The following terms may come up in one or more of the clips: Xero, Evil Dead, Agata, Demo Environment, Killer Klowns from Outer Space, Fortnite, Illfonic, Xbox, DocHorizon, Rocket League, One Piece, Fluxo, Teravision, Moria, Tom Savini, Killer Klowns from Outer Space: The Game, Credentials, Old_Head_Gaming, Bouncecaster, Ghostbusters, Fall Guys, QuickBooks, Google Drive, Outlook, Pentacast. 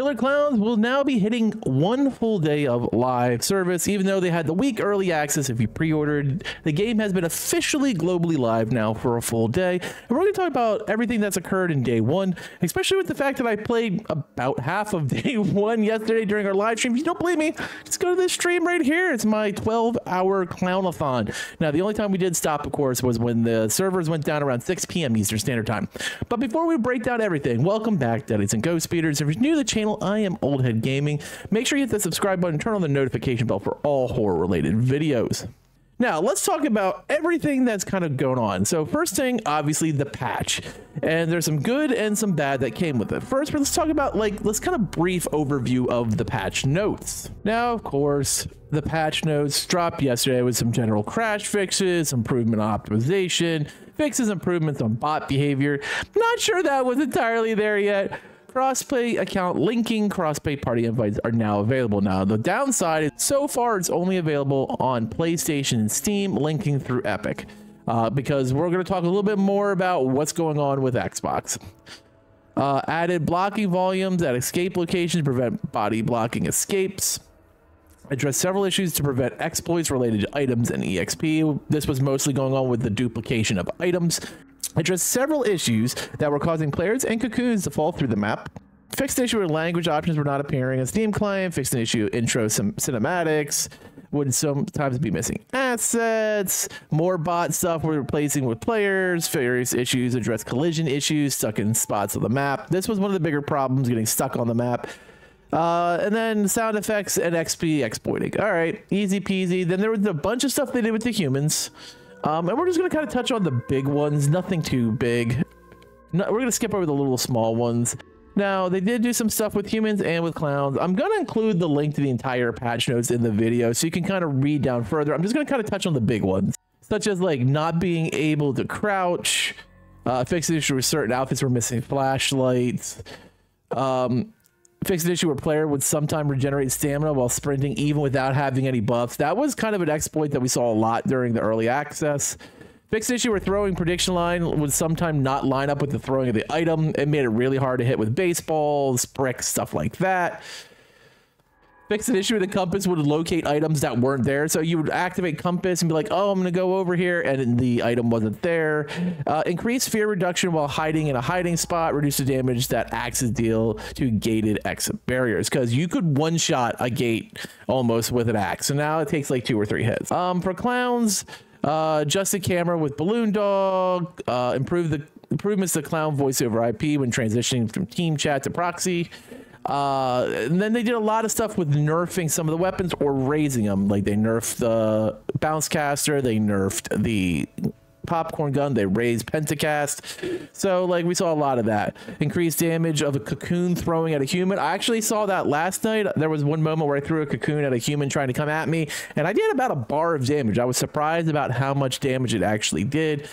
Killer Klowns will now be hitting one full day of live service. Even though they had the week early access if you pre-ordered, the game has been officially globally live now for a full day. And we're going to talk about everything that's occurred in day one, especially with the fact that I played about half of day one yesterday during our live stream. If you don't believe me, just go to this stream right here. It's my 12-hour clownathon. Now, the only time we did stop, of course, was when the servers went down around 6 p.m. Eastern Standard Time. But before we break down everything, welcome back, Deadies and Ghost Beaters. If you're new to the channel, I am Old Head Gaming. Make sure you hit the subscribe button, turn on the notification bell for all horror related videos. Now, let's talk about everything that's kind of going on. So first thing, obviously the patch. And there's some good and some bad that came with it. First, let's talk about let's kind of brief overview of the patch notes. Now, of course, the patch notes dropped yesterday with some general crash fixes, improvement optimization, fixes, improvements on bot behavior. Not sure that was entirely there yet. Crossplay account linking, crossplay party invites are now available. Now, the downside is so far it's only available on PlayStation and Steam, linking through Epic, because we're going to talk a little bit more about what's going on with Xbox. Added blocking volumes at escape locations to prevent body blocking escapes. Address several issues to prevent exploits related to items and EXP. This was mostly going on with the duplication of items. Addressed several issues that were causing players and cocoons to fall through the map. Fixed an issue where language options were not appearing on Steam client. Fixed an issue intro some cinematics would sometimes be missing assets. More bot stuff we're replacing with players. Various issues address collision issues, stuck in spots on the map. This was one of the bigger problems, getting stuck on the map. And then sound effects and XP exploiting. All right, easy peasy. Then there was a bunch of stuff they did with the humans. And we're just going to kind of touch on the big ones, nothing too big. No, we're going to skip over the little small ones. Now, they did do some stuff with humans and with clowns. I'm going to include the link to the entire patch notes in the video so you can kind of read down further. I'm just going to kind of touch on the big ones, such as like not being able to crouch, fix the issue with certain outfits were missing flashlights, fixed an issue where player would sometimes regenerate stamina while sprinting even without having any buffs. That was kind of an exploit that we saw a lot during the early access. Fixed an issue where throwing prediction line would sometimes not line up with the throwing of the item. It made it really hard to hit with baseballs, bricks, stuff like that. Fixed an issue where the compass would locate items that weren't there. So you would activate compass and be like, oh, I'm going to go over here, and the item wasn't there. Increased fear reduction while hiding in a hiding spot. Reduce the damage that axes deal to gated exit barriers. Because you could one-shot a gate almost with an axe. So now it takes like 2 or 3 hits. For clowns, adjust the camera with balloon dog. Improvements to clown voice over IP when transitioning from team chat to proxy. And then they did a lot of stuff with nerfing some of the weapons or raising them. Like they nerfed the bounce caster, they nerfed the popcorn gun, they raised pentacast. So like we saw a lot of that. Increased damage of a cocoon throwing at a human. I actually saw that last night. There was one moment where I threw a cocoon at a human trying to come at me, and I did about a bar of damage. I was surprised about how much damage it actually did.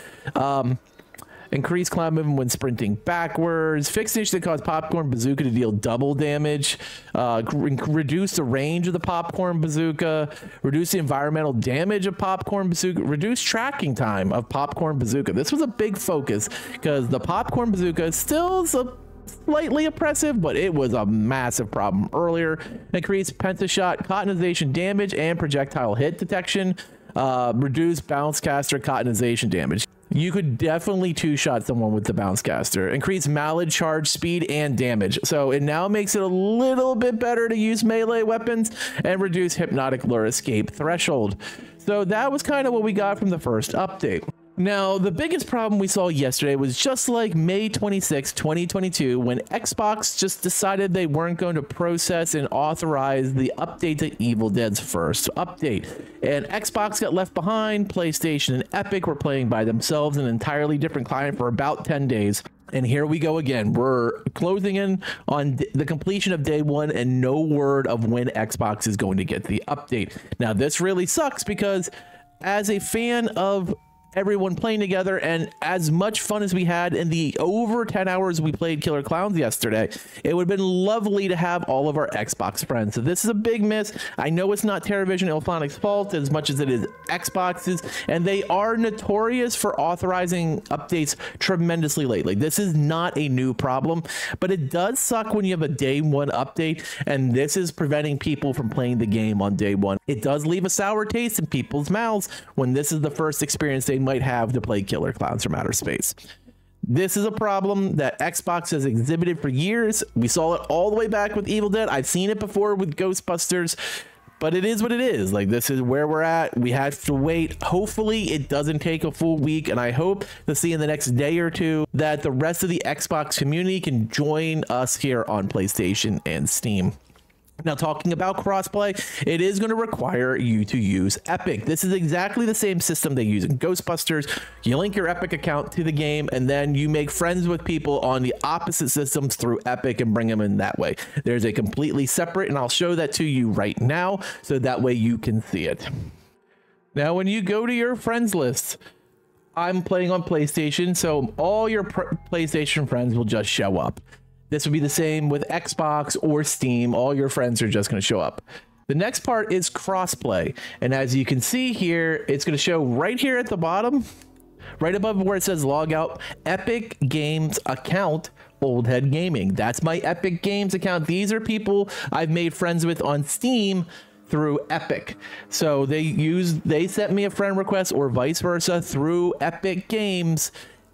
Increased clown movement when sprinting backwards. Fixed issue that caused popcorn bazooka to deal double damage. Reduce the range of the popcorn bazooka. Reduce the environmental damage of popcorn bazooka. Reduce tracking time of popcorn bazooka. This was a big focus because the popcorn bazooka is still slightly oppressive, but it was a massive problem earlier. Increased pentashot cottonization damage and projectile hit detection. Reduce bounce caster cottonization damage. You could definitely two-shot someone with the bounce caster. Increase mallet charge speed and damage. So it now makes it a little bit better to use melee weapons and reduce hypnotic lure escape threshold. So that was kind of what we got from the first update. Now, the biggest problem we saw yesterday was just like May 26, 2022, when Xbox just decided they weren't going to process and authorize the update to Evil Dead's first update. And Xbox got left behind. PlayStation and Epic were playing by themselves, an entirely different client, for about 10 days. And here we go again. We're closing in on the completion of day one and no word of when Xbox is going to get the update. Now, this really sucks because as a fan of everyone playing together, and as much fun as we had in the over 10 hours we played Killer Klowns yesterday, it would have been lovely to have all of our Xbox friends. So this is a big miss. I know it's not Teravision Illfonic's fault as much as it is Xbox's, and they are notorious for authorizing updates tremendously lately. This is not a new problem, but it does suck when you have a day one update, and this is preventing people from playing the game on day one. It does leave a sour taste in people's mouths when this is the first experience they might have to play Killer Klowns from Outer Space. This is a problem that Xbox has exhibited for years. We saw it all the way back with Evil Dead. I've seen it before with Ghostbusters, but it is what it is. Like, this is where we're at. We have to wait. Hopefully it doesn't take a full week, and I hope to see in the next day or two that the rest of the Xbox community can join us here on PlayStation and Steam. Now, talking about crossplay, it is going to require you to use Epic. This is exactly the same system they use in Ghostbusters. You link your Epic account to the game, and then you make friends with people on the opposite systems through Epic and bring them in that way. There's a completely separate, and I'll show that to you right now, so that way you can see it. Now, when you go to your friends list, I'm playing on PlayStation, so all your PlayStation friends will just show up. This would be the same with Xbox or Steam. All your friends are just going to show up. The next part is crossplay. And as you can see here, it's going to show right here at the bottom, right above where it says log out, Epic Games account, Old Head Gaming. That's my Epic Games account. These are people I've made friends with on Steam through Epic. So they sent me a friend request or vice versa through Epic Games,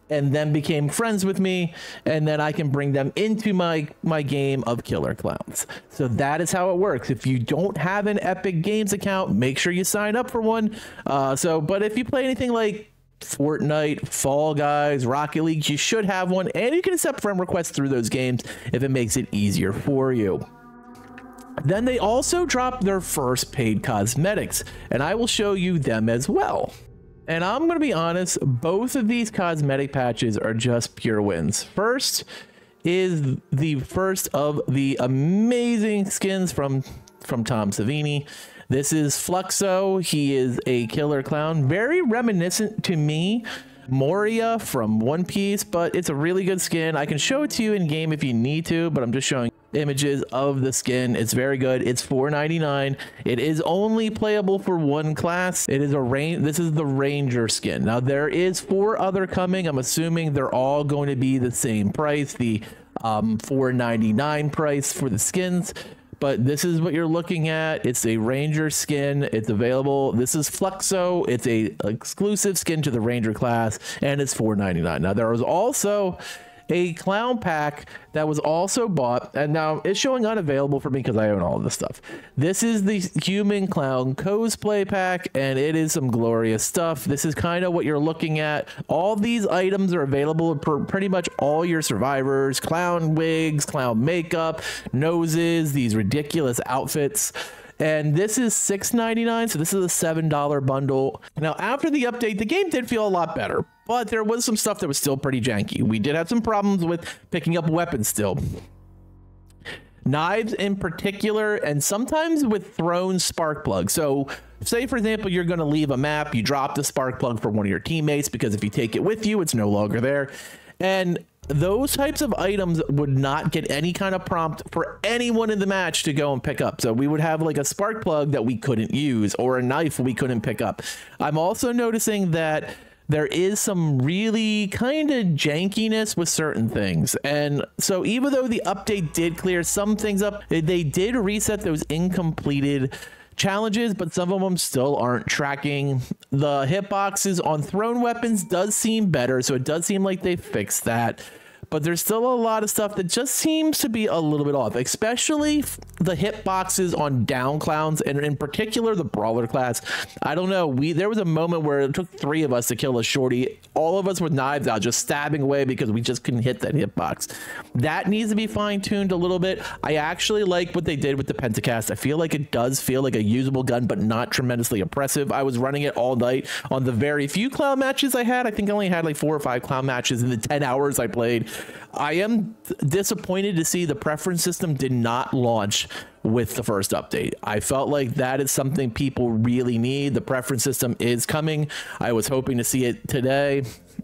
and then became friends with me, and then I can bring them into my game of Killer Klowns. So that is how it works. If you don't have an Epic Games account, make sure you sign up for one. But if you play anything like Fortnite, Fall Guys, Rocket League, you should have one, and you can accept friend requests through those games if it makes it easier for you. Then they also dropped their first paid cosmetics, and I will show you them as well. And I'm going to be honest, both of these cosmetic patches are just pure wins. First is the first of the amazing skins from Tom Savini. This is Fluxo. He is a killer clown, very reminiscent to me, Moria from One Piece, but it's a really good skin. I can show it to you in game if you need to, but I'm just showing images of the skin. It's very good. It's $4.99. It is only playable for one class. It is a this is the Ranger skin. Now there is 4 other coming. I'm assuming they're all going to be the same price, the $4.99 price for the skins. But this is what you're looking at. It's a Ranger skin. It's available. This is Fluxo. It's a exclusive skin to the Ranger class, and it's $4.99. Now there was also a clown pack that was also bought, and now it's showing unavailable for me because I own all of this stuff. This is the human clown cosplay pack, and it is some glorious stuff. This is kind of what you're looking at. All these items are available for pretty much all your survivors: clown wigs, clown makeup, noses, these ridiculous outfits. And this is $6.99, so this is a $7 bundle. Now, after the update, the game did feel a lot better, but there was some stuff that was still pretty janky. We did have some problems with picking up weapons still. Knives in particular, and sometimes with thrown spark plugs. So say, for example, you're going to leave a map, you drop the spark plug for one of your teammates, because if you take it with you, it's no longer there. And those types of items would not get any kind of prompt for anyone in the match to go and pick up. So we would have like a spark plug that we couldn't use, or a knife we couldn't pick up. I'm also noticing that there is some really kind of jankiness with certain things. And so even though the update did clear some things up, they did reset those incompleted challenges, but some of them still aren't tracking. The hitboxes on thrown weapons does seem better, so it does seem like they fixed that, but there's still a lot of stuff that just seems to be a little bit off, especially the hitboxes on down clowns, and in particular the brawler class. I don't know, there was a moment where it took 3 of us to kill a shorty, all of us with knives out, just stabbing away because we just couldn't hit that hitbox. That needs to be fine-tuned a little bit. I actually like what they did with the Pentacast. I feel like it does feel like a usable gun, but not tremendously oppressive. I was running it all night on the very few clown matches I had. I think I only had like 4 or 5 clown matches in the 10 hours I played. I am disappointed to see the preference system did not launch with the first update. I felt like that is something people really need. The preference system is coming. I was hoping to see it today.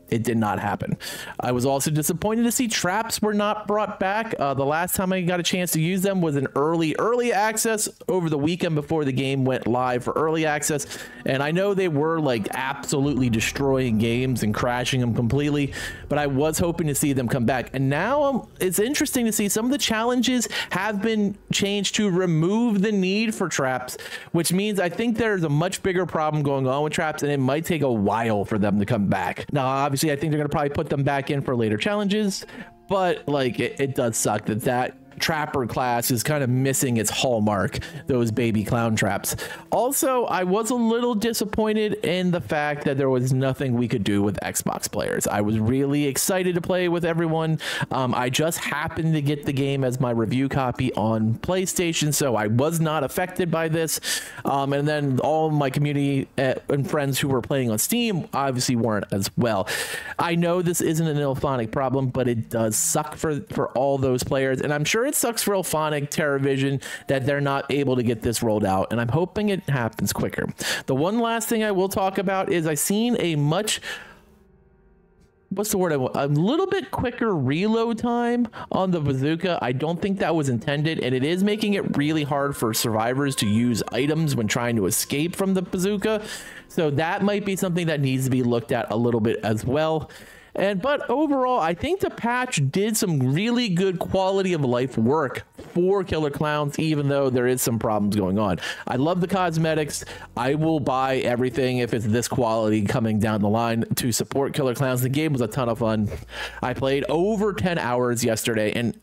It did not happen. I was also disappointed to see traps were not brought back. The last time I got a chance to use them was in early access over the weekend before the game went live for early access. And I know they were like absolutely destroying games and crashing them completely, but I was hoping to see them come back. And now it's interesting to see some of the challenges have been changed to remove the need for traps, which means I think there's a much bigger problem going on with traps, and it might take a while for them to come back. Now, obviously, I think they're going to probably put them back in for later challenges, but like it does suck that trapper class is kind of missing its hallmark, those baby clown traps. Also, I was a little disappointed in the fact that there was nothing we could do with Xbox players. I was really excited to play with everyone. I just happened to get the game as my review copy on PlayStation, so I was not affected by this. And then all my community and friends who were playing on Steam obviously weren't as well. I know this isn't an Illfonic problem, but it does suck for all those players, and I'm sure it sucks for Illfonic, Teravision, that they're not able to get this rolled out, and I'm hoping it happens quicker. The one last thing I will talk about is I've seen a much... what's the word I want? A little bit quicker reload time on the bazooka. I don't think that was intended, and it is making it really hard for survivors to use items when trying to escape from the bazooka, so that might be something that needs to be looked at a little bit as well. But overall, I think the patch did some really good quality of life work for Killer Klowns, even though there is some problems going on. I love the cosmetics. I will buy everything if it's this quality coming down the line to support Killer Klowns. The game was a ton of fun. I played over 10 hours yesterday, and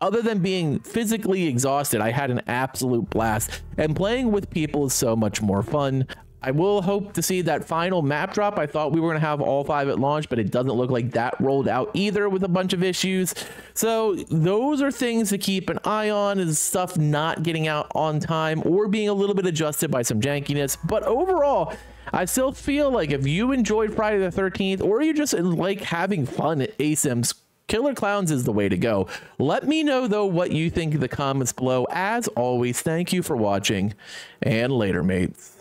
other than being physically exhausted, I had an absolute blast. And playing with people is so much more fun. I will hope to see that final map drop. I thought we were going to have all 5 at launch, but it doesn't look like that rolled out either with a bunch of issues. So those are things to keep an eye on, is stuff not getting out on time or being a little bit adjusted by some jankiness. But overall, I still feel like if you enjoyed Friday the 13th, or you just like having fun at ASIMS, Killer Klowns is the way to go. Let me know, though, what you think in the comments below. As always, thank you for watching, and later, mates.